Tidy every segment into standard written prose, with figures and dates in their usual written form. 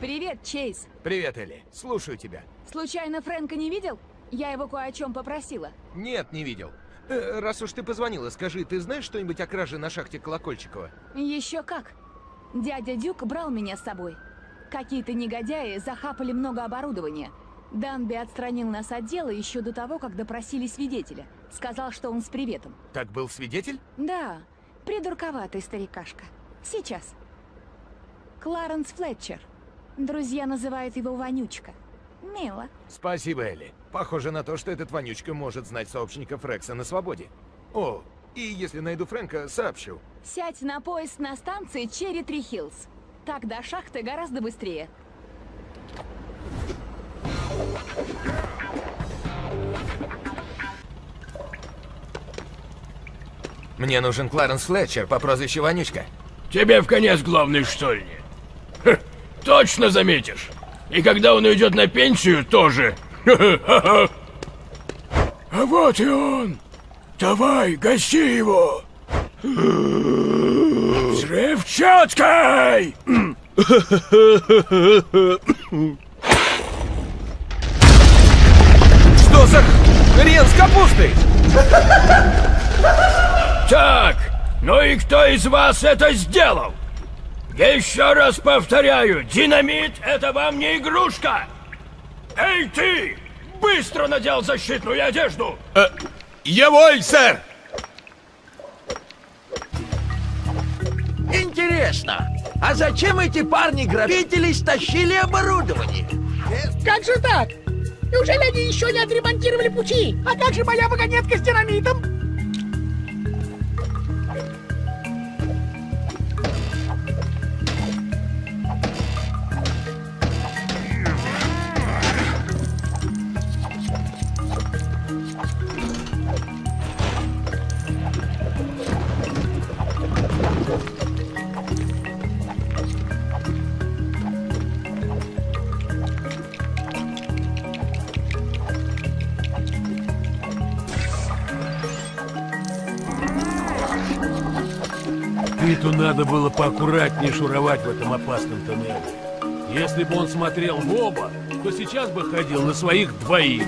Привет, Чейз. Привет, Элли. Слушаю тебя. Случайно Фрэнка не видел? Я его кое о чем попросила. Нет, не видел. Раз уж ты позвонила, скажи, ты знаешь что-нибудь о краже на шахте Колокольчикова? Еще как. Дядя Дюк брал меня с собой. Какие-то негодяи захапали много оборудования. Данби отстранил нас от дела еще до того, как допросили свидетеля. Сказал, что он с приветом. Так был свидетель? Да, придурковатый старикашка. Сейчас. Кларенс Флетчер. Друзья называют его Вонючка. Мило. Спасибо, Элли. Похоже на то, что этот Вонючка может знать сообщников Рекса на свободе. О, и если найду Фрэнка, сообщу. Сядь на поезд на станции Черри Три Хиллс. Так до шахты гораздо быстрее. Мне нужен Кларенс Флетчер по прозвищу Вонючка. Тебе в конец главный, что ли? Ха, точно заметишь. И когда он уйдет на пенсию, тоже. А вот и он. Давай, гасти его. Взрывчаткой! Что за хрен с капустой? Так, ну и кто из вас это сделал? Еще раз повторяю, динамит — это вам не игрушка! Эй, ты! Быстро надел защитную одежду! Яволь, сэр! Интересно, а зачем эти парни-грабители стащили оборудование? Как же так? Неужели они еще не отремонтировали пути? А как же моя вагонетка с динамитом? Питу надо было поаккуратнее шуровать в этом опасном тоннеле. Если бы он смотрел в оба, то сейчас бы ходил на своих двоих.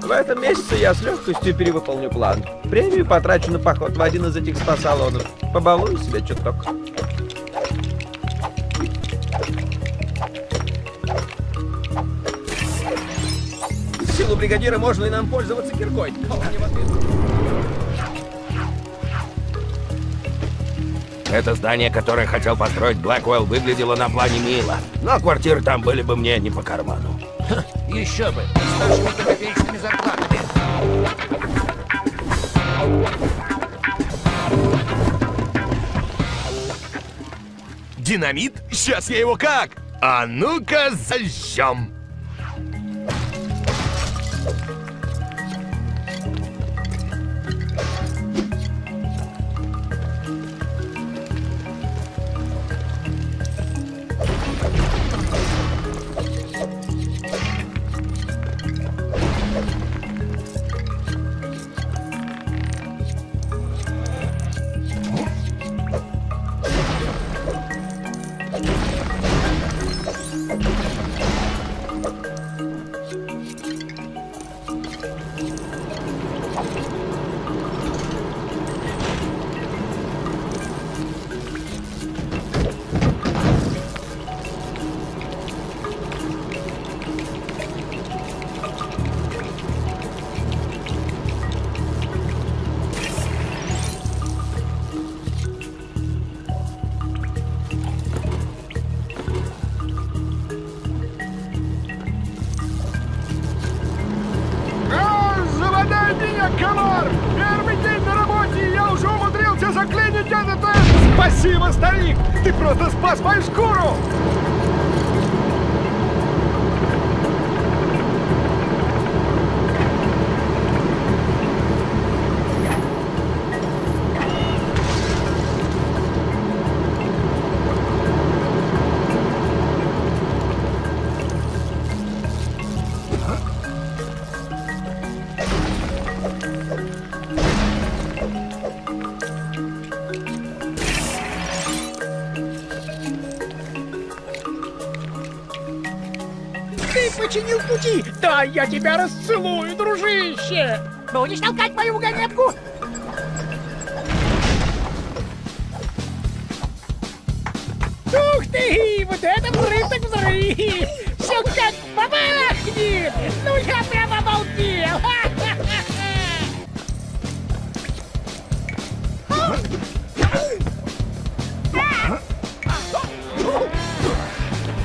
В этом месяце я с легкостью перевыполню план. Премию потрачу на поход в один из этих спа-салонов. Побалую себя чуток. У бригадира можно и нам пользоваться киркой. Это здание, которое хотел построить Блэк Уэл, выглядело на плане мило. Но квартиры там были бы мне не по карману. Ха, еще бы. С копеечными зарплатами. Динамит? Сейчас я его как? А ну-ка зажжем. Спасибо, старик! Ты просто спас мою шкуру! Ты починил пути! Да, я тебя расцелую, дружище! Будешь толкать мою угонетку? Ух ты! Вот это взрыв так взрыв! Все как бабахнет! Ну я прям обалдел!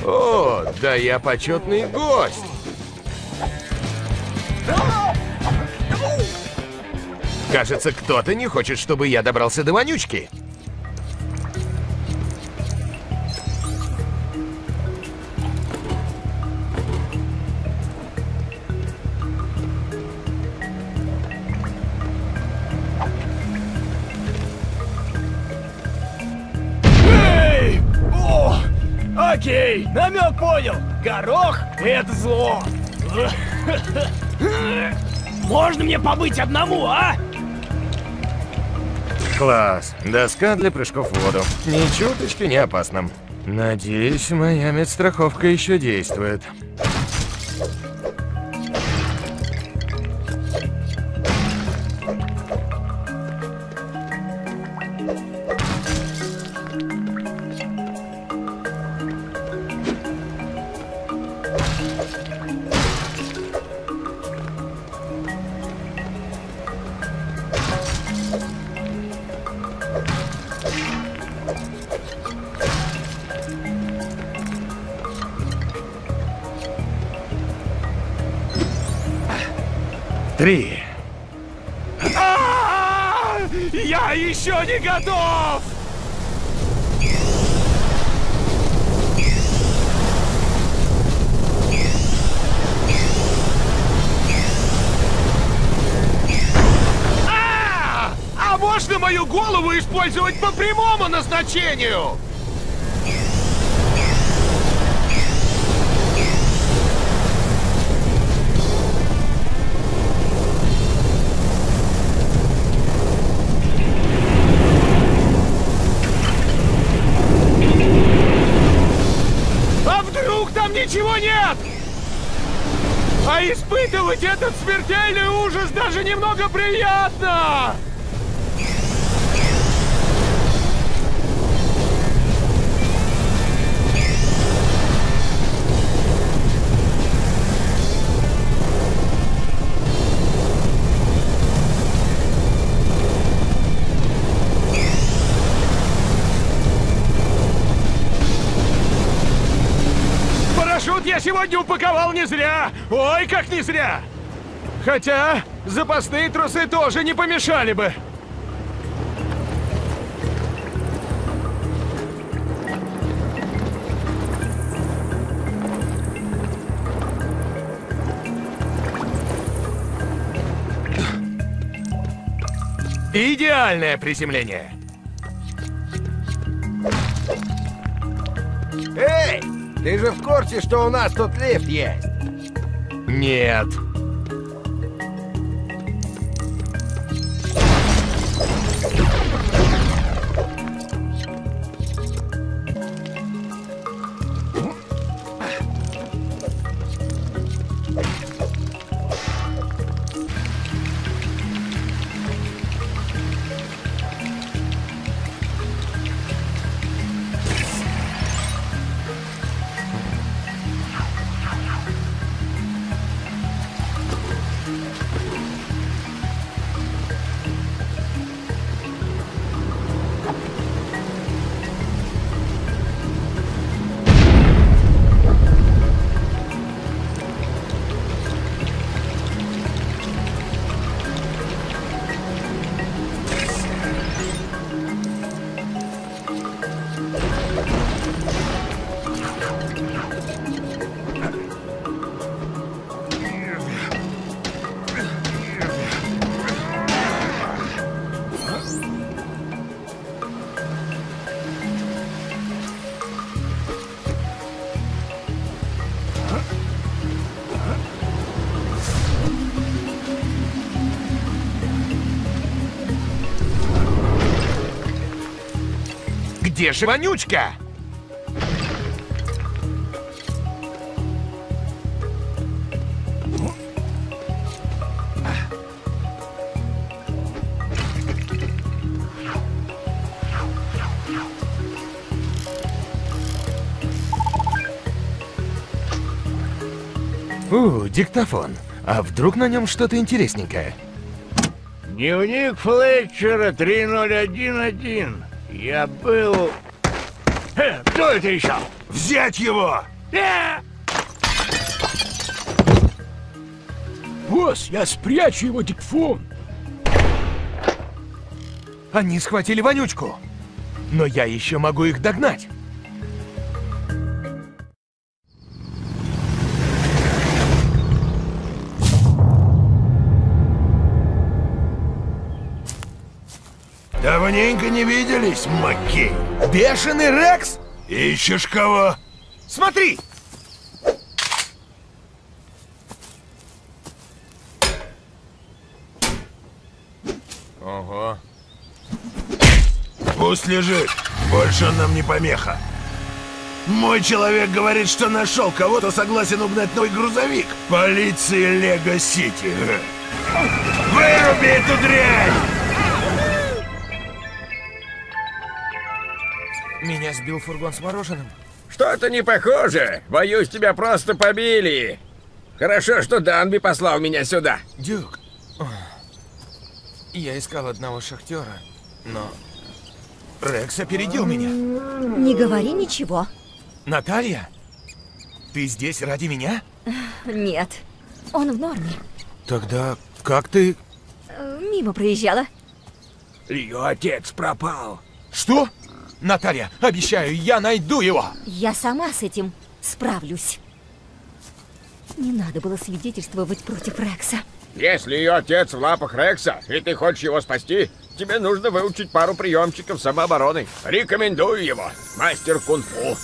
О, да я почетный гость! Кажется, кто-то не хочет, чтобы я добрался до Вонючки. Окей, намек понял. Горох – это зло. Можно мне побыть одному, а? Класс. Доска для прыжков в воду. Ни чуточки не опасным. Надеюсь, моя медстраховка еще действует. Три. Я еще не готов! А можно мою голову использовать по прямому назначению? Ничего нет! А испытывать этот смертельный ужас даже немного приятно! Я сегодня упаковал не зря! Ой, как не зря! Хотя запасные трусы тоже не помешали бы! Идеальное приземление! Эй! Ты же в курсе, что у нас тут лифт есть? Нет. Где же Вонючка? Фу, диктофон. А вдруг на нем что-то интересненькое? Дневник Флетчера 3011. Я был... кто это еще? Взять его! Босс, я спрячу его диктофон. Они схватили Вонючку. Но я еще могу их догнать. Давненько не виделись, Маккей. Бешеный Рекс? Ищешь кого? Смотри! Ого. Пусть лежит. Больше он нам не помеха. Мой человек говорит, что нашел кого-то, согласен угнать мой грузовик. Полиции Лего-Сити. Выруби эту дрянь! Меня сбил фургон с мороженым. Что-то не похоже. Боюсь, тебя просто побили. Хорошо, что Данби послал меня сюда. Дюк, я искал одного шахтера, но Рекс опередил меня. Не говори ничего. Наталья, ты здесь ради меня? Нет, он в норме. Тогда как ты? Мимо проезжала. Ее отец пропал. Что? Наталья, обещаю, я найду его! Я сама с этим справлюсь. Не надо было свидетельствовать против Рекса. Если ее отец в лапах Рекса, и ты хочешь его спасти, тебе нужно выучить пару приемчиков самообороны. Рекомендую его. Мастер кунг-фу.